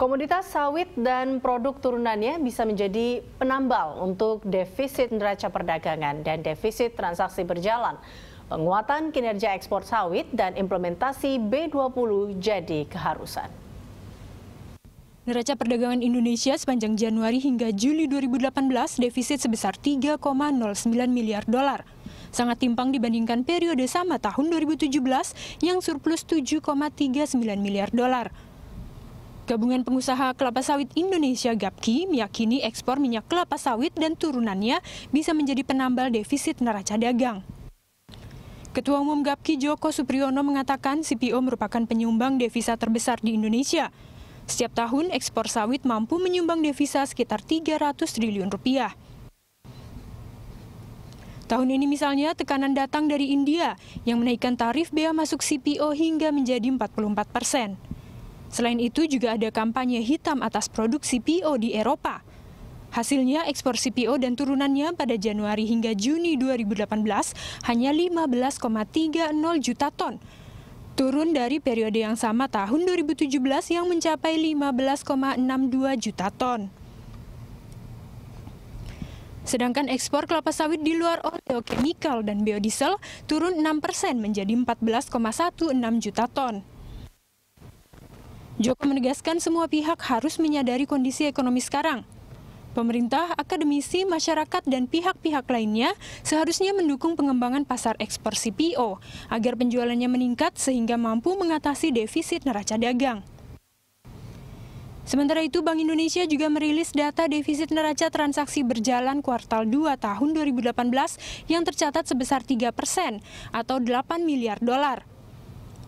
Komoditas sawit dan produk turunannya bisa menjadi penambal untuk defisit neraca perdagangan dan defisit transaksi berjalan. Penguatan kinerja ekspor sawit dan implementasi B20 jadi keharusan. Neraca perdagangan Indonesia sepanjang Januari hingga Juli 2018 defisit sebesar 3,09 miliar dolar. Sangat timpang dibandingkan periode sama tahun 2017 yang surplus 7,39 miliar dolar. Gabungan Pengusaha Kelapa Sawit Indonesia (GAPKI) meyakini ekspor minyak kelapa sawit dan turunannya bisa menjadi penambal defisit neraca dagang. Ketua Umum GAPKI Joko Supriono mengatakan CPO merupakan penyumbang devisa terbesar di Indonesia. Setiap tahun ekspor sawit mampu menyumbang devisa sekitar 300 triliun rupiah. Tahun ini misalnya tekanan datang dari India yang menaikkan tarif bea masuk CPO hingga menjadi 44%. Selain itu juga ada kampanye hitam atas produk CPO di Eropa. Hasilnya ekspor CPO dan turunannya pada Januari hingga Juni 2018 hanya 15,30 juta ton. Turun dari periode yang sama tahun 2017 yang mencapai 15,62 juta ton. Sedangkan ekspor kelapa sawit di luar oleochemical dan biodiesel turun 6% menjadi 14,16 juta ton. Joko menegaskan semua pihak harus menyadari kondisi ekonomi sekarang. Pemerintah, akademisi, masyarakat, dan pihak-pihak lainnya seharusnya mendukung pengembangan pasar ekspor CPO agar penjualannya meningkat sehingga mampu mengatasi defisit neraca dagang. Sementara itu, Bank Indonesia juga merilis data defisit neraca transaksi berjalan kuartal 2 tahun 2018 yang tercatat sebesar 3% atau 8 miliar dolar.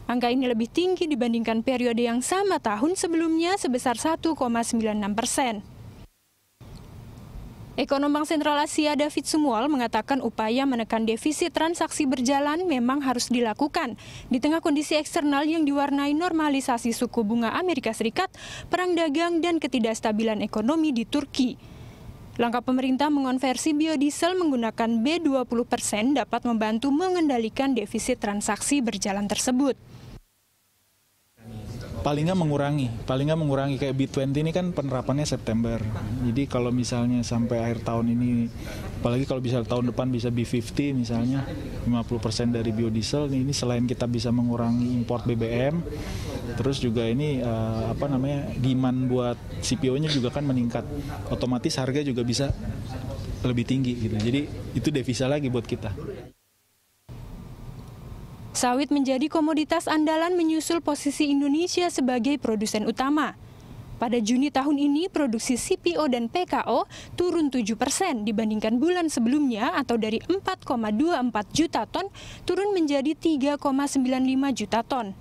Angka ini lebih tinggi dibandingkan periode yang sama tahun sebelumnya sebesar 1,96%. Ekonom Bank Sentral Asia David Sumual mengatakan upaya menekan defisit transaksi berjalan memang harus dilakukan di tengah kondisi eksternal yang diwarnai normalisasi suku bunga Amerika Serikat, perang dagang, dan ketidakstabilan ekonomi di Turki. Langkah pemerintah mengonversi biodiesel menggunakan B20% dapat membantu mengendalikan defisit transaksi berjalan tersebut. Paling nggak mengurangi kayak B20 ini kan penerapannya September. Jadi kalau misalnya sampai akhir tahun ini, apalagi kalau bisa tahun depan bisa B50 misalnya 50% dari biodiesel, ini selain kita bisa mengurangi import BBM, terus juga ini demand buat CPO-nya juga kan meningkat, otomatis harga juga bisa lebih tinggi gitu. Jadi itu devisa lagi buat kita. Sawit menjadi komoditas andalan menyusul posisi Indonesia sebagai produsen utama. Pada Juni tahun ini, produksi CPO dan PKO turun 7% dibandingkan bulan sebelumnya atau dari 4,24 juta ton turun menjadi 3,95 juta ton.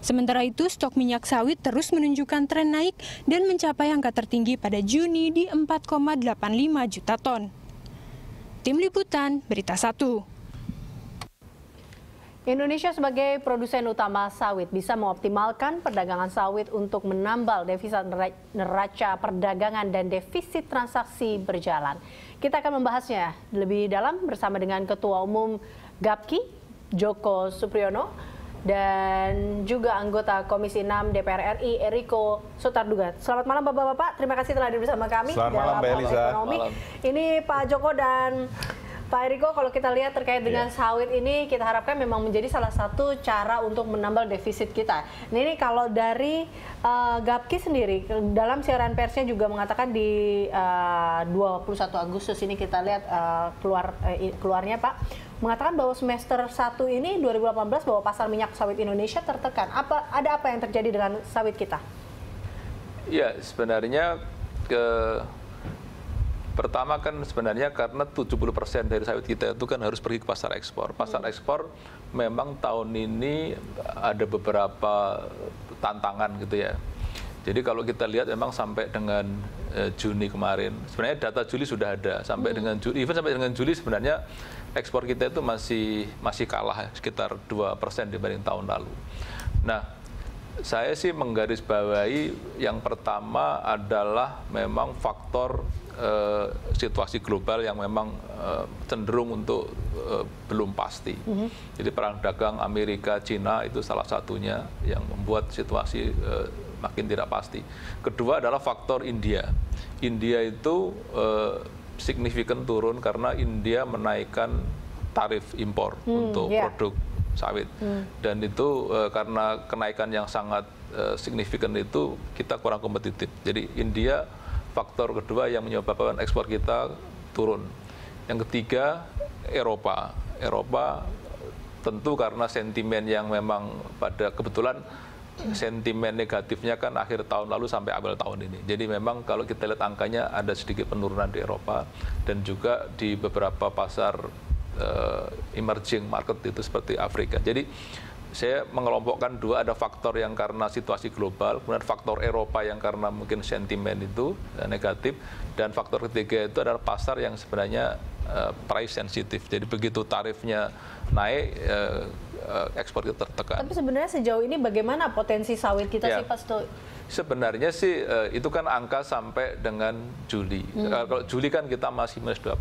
Sementara itu, stok minyak sawit terus menunjukkan tren naik dan mencapai angka tertinggi pada Juni di 4,85 juta ton. Tim Liputan, Berita 1. Indonesia sebagai produsen utama sawit bisa mengoptimalkan perdagangan sawit untuk menambal devisa neraca perdagangan dan defisit transaksi berjalan. Kita akan membahasnya lebih dalam bersama dengan Ketua Umum GAPKI, Joko Supriono, dan juga anggota Komisi 6 DPR RI, Erico Sotarduga. Selamat malam Bapak-Bapak, terima kasih telah hadir bersama kami. Selamat malam Mbak Ellyza. Ini Pak Joko dan Pak Erico, kalau kita lihat terkait dengan sawit ini, kita harapkan memang menjadi salah satu cara untuk menambal defisit kita. Nah, ini kalau dari GAPKI sendiri, dalam siaran persnya juga mengatakan di 21 Agustus ini kita lihat keluarnya Pak, mengatakan bahwa semester 1 ini 2018 bahwa pasar minyak sawit Indonesia tertekan. Ada apa yang terjadi dengan sawit kita? Ya, sebenarnya pertama kan sebenarnya karena 70% dari sawit kita itu kan harus pergi ke pasar ekspor. Pasar ekspor memang tahun ini ada beberapa tantangan gitu ya. Jadi kalau kita lihat memang sampai dengan Juni kemarin, sebenarnya data Juli sudah ada. Sampai dengan Juli, even sampai dengan Juli sebenarnya ekspor kita itu masih kalah sekitar 2% dibanding tahun lalu. Nah, saya sih menggarisbawahi yang pertama adalah memang faktor situasi global yang memang cenderung untuk belum pasti. Jadi perang dagang Amerika, Cina itu salah satunya yang membuat situasi makin tidak pasti. Kedua adalah faktor India. India itu signifikan turun karena India menaikkan tarif impor untuk produk sawit. Dan itu karena kenaikan yang sangat signifikan itu kita kurang kompetitif. Jadi India faktor kedua yang menyebabkan ekspor kita turun. Yang ketiga, Eropa. Eropa tentu karena sentimen yang memang pada kebetulan sentimen negatifnya kan akhir tahun lalu sampai awal tahun ini. Jadi memang kalau kita lihat angkanya ada sedikit penurunan di Eropa dan juga di beberapa pasar emerging market itu seperti Afrika. Jadi saya mengelompokkan dua, ada faktor yang karena situasi global, kemudian faktor Eropa yang karena mungkin sentimen itu negatif, dan faktor ketiga itu adalah pasar yang sebenarnya price sensitif. Jadi begitu tarifnya naik, ekspor kita tertekan. Tapi sebenarnya sejauh ini bagaimana potensi sawit kita sih Pak Stu? Sebenarnya sih itu kan angka sampai dengan Juli. Kalau Juli kan kita masih minus 2%.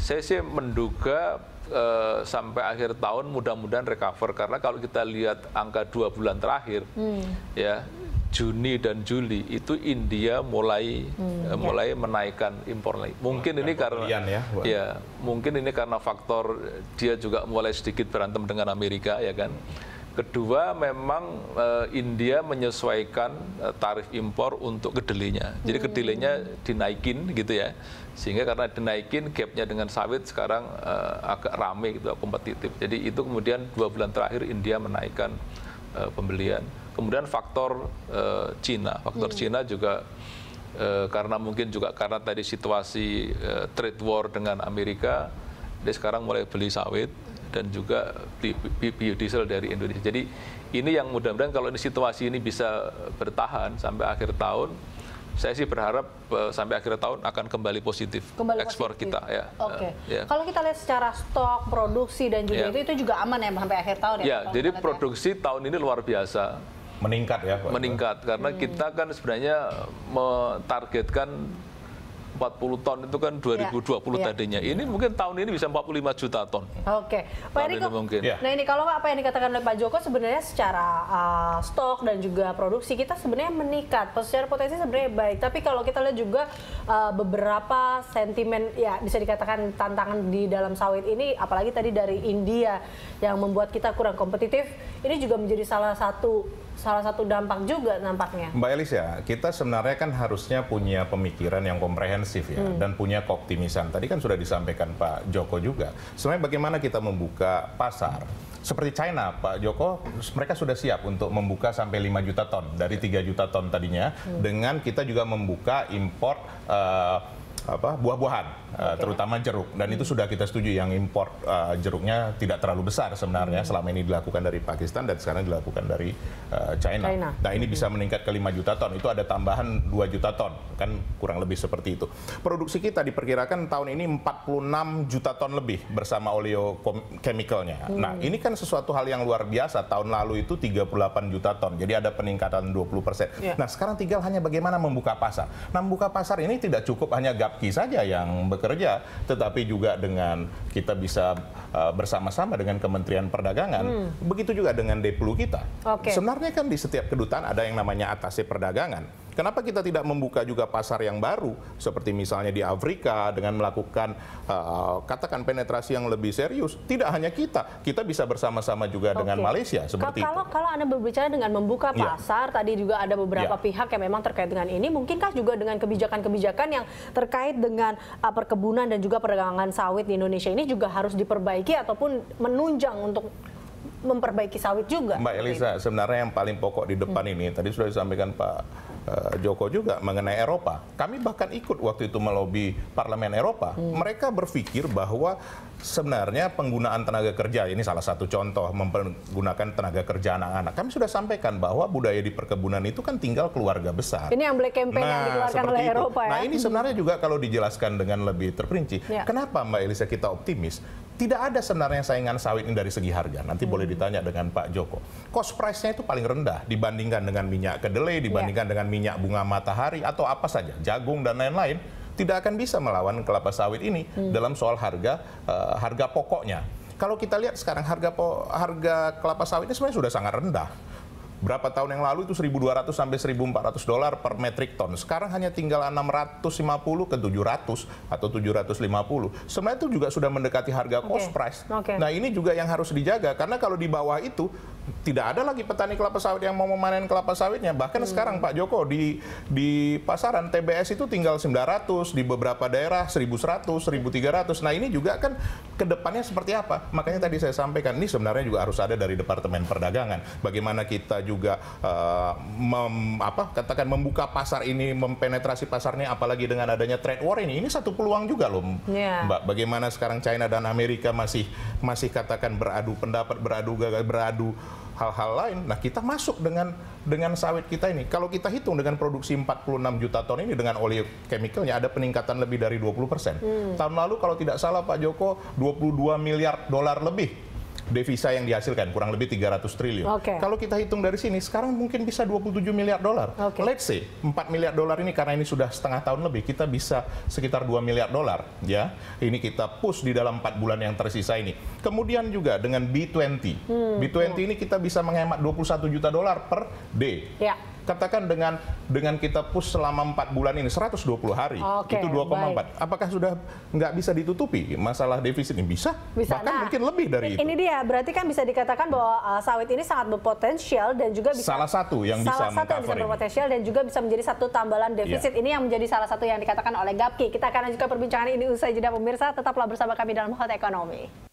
Saya sih menduga sampai akhir tahun mudah-mudahan recover, karena kalau kita lihat angka 2 bulan terakhir, ya Juni dan Juli itu India mulai menaikkan impor lagi. Mungkin ini karena mungkin ini karena faktor dia juga mulai sedikit berantem dengan Amerika, ya kan. Kedua, memang India menyesuaikan tarif impor untuk kedelainya. Jadi kedelainya dinaikin gitu ya. Sehingga karena dinaikin, gapnya dengan sawit sekarang agak rame gitu, kompetitif. Jadi itu kemudian 2 bulan terakhir India menaikkan pembelian. Kemudian faktor Cina. Faktor Cina juga karena mungkin juga karena tadi situasi trade war dengan Amerika, dia sekarang mulai beli sawit dan juga biodiesel dari Indonesia. Jadi ini yang mudah-mudahan kalau ini situasi ini bisa bertahan sampai akhir tahun, saya sih berharap sampai akhir tahun akan kembali positif ekspor kita. Ya. Oke. Ya. Kalau kita lihat secara stok, produksi dan juga itu juga aman ya sampai akhir tahun ya. Ya, jadi produksi tahun ini luar biasa. Meningkat ya, Pak. Meningkat karena kita kan sebenarnya mentargetkan 40 ton itu kan 2020 tadinya. Ini mungkin tahun ini bisa 45 juta ton. Oke. Pak Erico, nah ini kalau apa yang dikatakan oleh Pak Joko, sebenarnya secara stok dan juga produksi kita sebenarnya meningkat. Secara potensi sebenarnya baik. Tapi kalau kita lihat juga beberapa sentimen, ya bisa dikatakan tantangan di dalam sawit ini, apalagi tadi dari India yang membuat kita kurang kompetitif, ini juga menjadi salah satu dampak juga nampaknya. Mbak Ellyza, kita sebenarnya kan harusnya punya pemikiran yang komprehensif ya, dan punya keoptimisan. Tadi kan sudah disampaikan Pak Joko juga. Sebenarnya bagaimana kita membuka pasar? Seperti China, Pak Joko, mereka sudah siap untuk membuka sampai 5 juta ton dari 3 juta ton tadinya, dengan kita juga membuka import buah-buahan, terutama jeruk, dan itu sudah kita setuju yang impor jeruknya tidak terlalu besar sebenarnya. Selama ini dilakukan dari Pakistan dan sekarang dilakukan dari China. Nah ini bisa meningkat ke 5 juta ton, itu ada tambahan 2 juta ton, kan kurang lebih seperti itu. Produksi kita diperkirakan tahun ini 46 juta ton lebih bersama oleochemicalnya. Nah ini kan sesuatu hal yang luar biasa, tahun lalu itu 38 juta ton, jadi ada peningkatan 20%. Nah sekarang tinggal hanya bagaimana membuka pasar. Nah membuka pasar ini tidak cukup hanya GAPKI saja yang bekerja, tetapi juga dengan kita bisa bersama-sama dengan Kementerian Perdagangan, begitu juga dengan Deplu kita. Sebenarnya kan di setiap kedutaan ada yang namanya atase perdagangan. Kenapa kita tidak membuka juga pasar yang baru, seperti misalnya di Afrika, dengan melakukan katakan penetrasi yang lebih serius? Tidak hanya kita bisa bersama-sama juga dengan Malaysia seperti itu. Kalau Anda berbicara dengan membuka pasar, tadi juga ada beberapa pihak yang memang terkait dengan ini, mungkinkah juga dengan kebijakan-kebijakan yang terkait dengan perkebunan dan juga perdagangan sawit di Indonesia ini juga harus diperbaiki ataupun menunjang untuk memperbaiki sawit juga? Mbak Ellyza, sebenarnya yang paling pokok di depan ini, tadi sudah disampaikan Pak Joko juga mengenai Eropa. Kami bahkan ikut waktu itu melobi Parlemen Eropa. Mereka berpikir bahwa sebenarnya penggunaan tenaga kerja, ini salah satu contoh menggunakan tenaga kerja anak-anak. Kami sudah sampaikan bahwa budaya di perkebunan itu kan tinggal keluarga besar. Ini yang black campaign yang dikeluarkan oleh Eropa ya. Nah ini sebenarnya juga kalau dijelaskan dengan lebih terperinci. Kenapa Mbak Ellyza kita optimis? tidak ada sebenarnya saingan sawit ini dari segi harga. Nanti boleh ditanya dengan Pak Joko. Cost price-nya itu paling rendah dibandingkan dengan minyak kedelai, dibandingkan dengan minyak bunga matahari atau apa saja, jagung dan lain-lain, tidak akan bisa melawan kelapa sawit ini dalam soal harga pokoknya. Kalau kita lihat sekarang harga kelapa sawit ini sebenarnya sudah sangat rendah. Berapa tahun yang lalu itu 1.200 sampai 1.400 dolar per metric ton. Sekarang hanya tinggal 650 ke 700 atau 750. Sebenarnya itu juga sudah mendekati harga cost price. Nah, ini juga yang harus dijaga karena kalau di bawah itu tidak ada lagi petani kelapa sawit yang mau memanen kelapa sawitnya. Bahkan sekarang Pak Joko di pasaran TBS itu tinggal 900, di beberapa daerah 1.100, 1.300. Nah, ini juga kan kedepannya seperti apa? Makanya tadi saya sampaikan ini sebenarnya juga harus ada dari Departemen Perdagangan. Bagaimana kita juga membuka pasar ini, mempenetrasi pasarnya, apalagi dengan adanya trade war ini satu peluang juga loh Mbak. Bagaimana sekarang China dan Amerika masih katakan beradu pendapat, beradu hal-hal lain. Nah, kita masuk dengan sawit kita ini. Kalau kita hitung dengan produksi 46 juta ton ini dengan oleochemicalnya ada peningkatan lebih dari 20%. Tahun lalu kalau tidak salah Pak Joko 22 miliar dolar lebih devisa yang dihasilkan, kurang lebih 300 triliun. Kalau kita hitung dari sini, sekarang mungkin bisa 27 miliar dolar. Let's say, 4 miliar dolar ini, karena ini sudah setengah tahun lebih, kita bisa sekitar 2 miliar dolar. Ya, ini kita push di dalam 4 bulan yang tersisa ini. Kemudian juga dengan B20. B20 ini kita bisa menghemat 21 juta dolar per day. Katakan dengan kita push selama 4 bulan ini, 120 hari, itu 2,4. Apakah sudah nggak bisa ditutupi masalah defisit ini? Bisa bahkan mungkin lebih dari itu. Ini dia, berarti kan bisa dikatakan bahwa sawit ini sangat berpotensial dan juga bisa... Salah satu yang bisa berpotensial dan juga bisa menjadi satu tambalan defisit. Ini yang menjadi salah satu yang dikatakan oleh GAPKI. Kita akan lanjutkan perbincangan ini usai jeda pemirsa. Tetaplah bersama kami dalam Hot Ekonomi.